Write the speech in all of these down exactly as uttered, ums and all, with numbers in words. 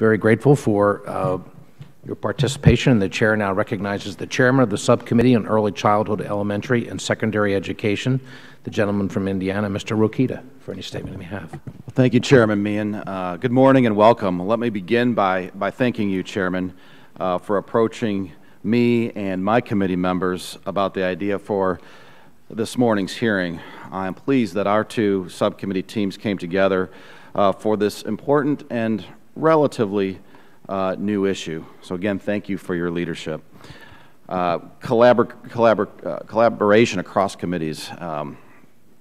very grateful for uh, your participation. The Chair now recognizes the Chairman of the Subcommittee on Early Childhood, Elementary, and Secondary Education, the gentleman from Indiana, Mister Rokita, for any statement he may have. Well, thank you, Chairman Meehan. Uh, good morning and welcome. Let me begin by, by thanking you, Chairman, uh, for approaching me and my committee members about the idea for this morning's hearing. I am pleased that our two subcommittee teams came together uh, for this important and relatively uh, new issue. So again, thank you for your leadership. Uh, collabor collabor uh, collaboration across committees um,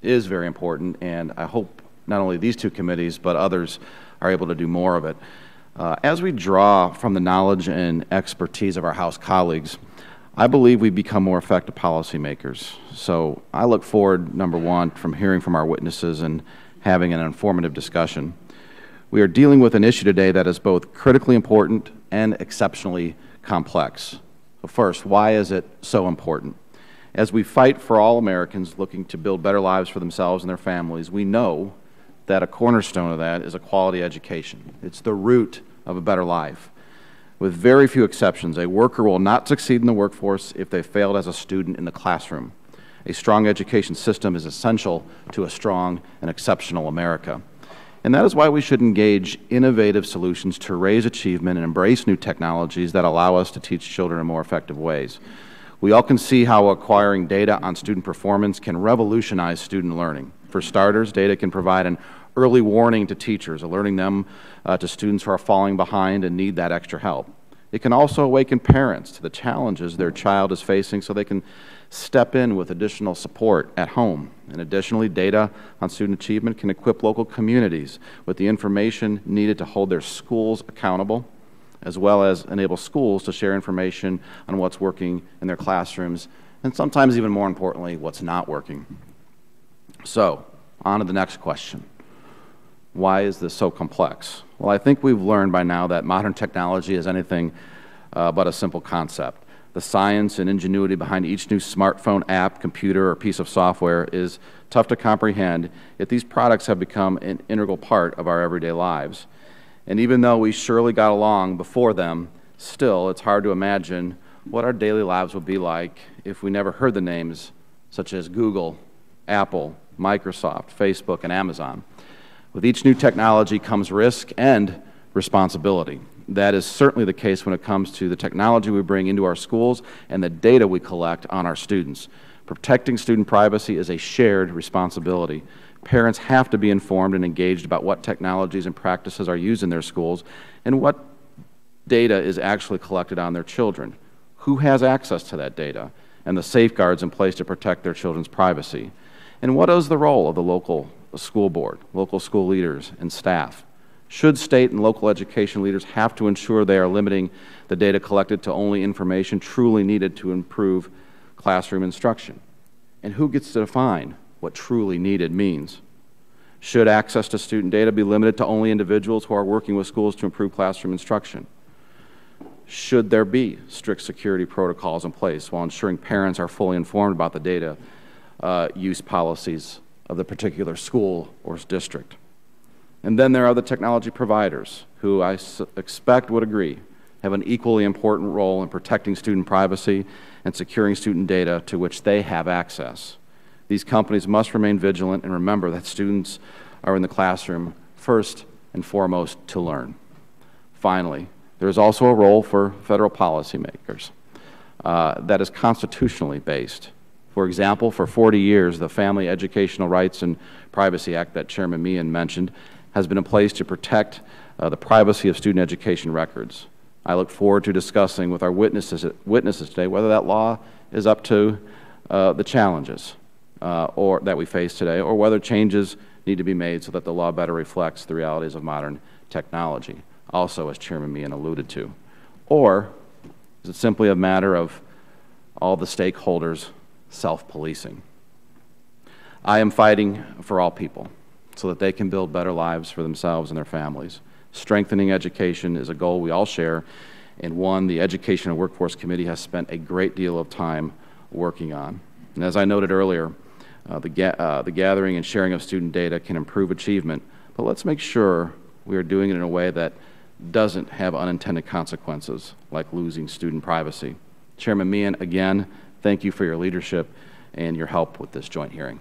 is very important, and I hope not only these two committees but others are able to do more of it. Uh, as we draw from the knowledge and expertise of our House colleagues, I believe we become more effective policymakers. So I look forward, number one, from hearing from our witnesses and having an informative discussion. We are dealing with an issue today that is both critically important and exceptionally complex. But first, why is it so important? As we fight for all Americans looking to build better lives for themselves and their families, we know that a cornerstone of that is a quality education. It's the root of a better life. With very few exceptions, a worker will not succeed in the workforce if they failed as a student in the classroom. A strong education system is essential to a strong and exceptional America. And that is why we should engage innovative solutions to raise achievement and embrace new technologies that allow us to teach children in more effective ways. We all can see how acquiring data on student performance can revolutionize student learning. For starters, data can provide an early warning to teachers, alerting them uh, to students who are falling behind and need that extra help. It can also awaken parents to the challenges their child is facing so they can step in with additional support at home. And additionally, data on student achievement can equip local communities with the information needed to hold their schools accountable, as well as enable schools to share information on what's working in their classrooms, and sometimes even more importantly, what's not working. So, on to the next question. Why is this so complex? Well, I think we've learned by now that modern technology is anything uh, but a simple concept. The science and ingenuity behind each new smartphone app, computer, or piece of software is tough to comprehend, yet these products have become an integral part of our everyday lives. And even though we surely got along before them, still it's hard to imagine what our daily lives would be like if we never heard the names such as Google, Apple, Microsoft, Facebook, and Amazon. With each new technology comes risk and responsibility. That is certainly the case when it comes to the technology we bring into our schools and the data we collect on our students. Protecting student privacy is a shared responsibility. Parents have to be informed and engaged about what technologies and practices are used in their schools and what data is actually collected on their children, who has access to that data, and the safeguards in place to protect their children's privacy. And what is the role of the local school board, local school leaders, and staff? Should state and local education leaders have to ensure they are limiting the data collected to only information truly needed to improve classroom instruction? And who gets to define what truly needed means? Should access to student data be limited to only individuals who are working with schools to improve classroom instruction? Should there be strict security protocols in place while ensuring parents are fully informed about the data uh, use policies of the particular school or district? And then there are the technology providers, who I expect would agree have an equally important role in protecting student privacy and securing student data to which they have access. These companies must remain vigilant and remember that students are in the classroom first and foremost to learn. Finally, there is also a role for federal policymakers uh, that is constitutionally based. For example, for forty years, the Family Educational Rights and Privacy Act that Chairman Meehan mentioned has been in place to protect uh, the privacy of student education records. I look forward to discussing with our witnesses, witnesses today whether that law is up to uh, the challenges uh, or, that we face today, or whether changes need to be made so that the law better reflects the realities of modern technology, also as Chairman Meehan alluded to. Or is it simply a matter of all the stakeholders self-policing? I am fighting for all people so that they can build better lives for themselves and their families. Strengthening education is a goal we all share, and one the Education and Workforce Committee has spent a great deal of time working on. And as I noted earlier, uh, the, ga uh, the gathering and sharing of student data can improve achievement, but let's make sure we are doing it in a way that doesn't have unintended consequences like losing student privacy. Chairman Meehan, again, thank you for your leadership and your help with this joint hearing.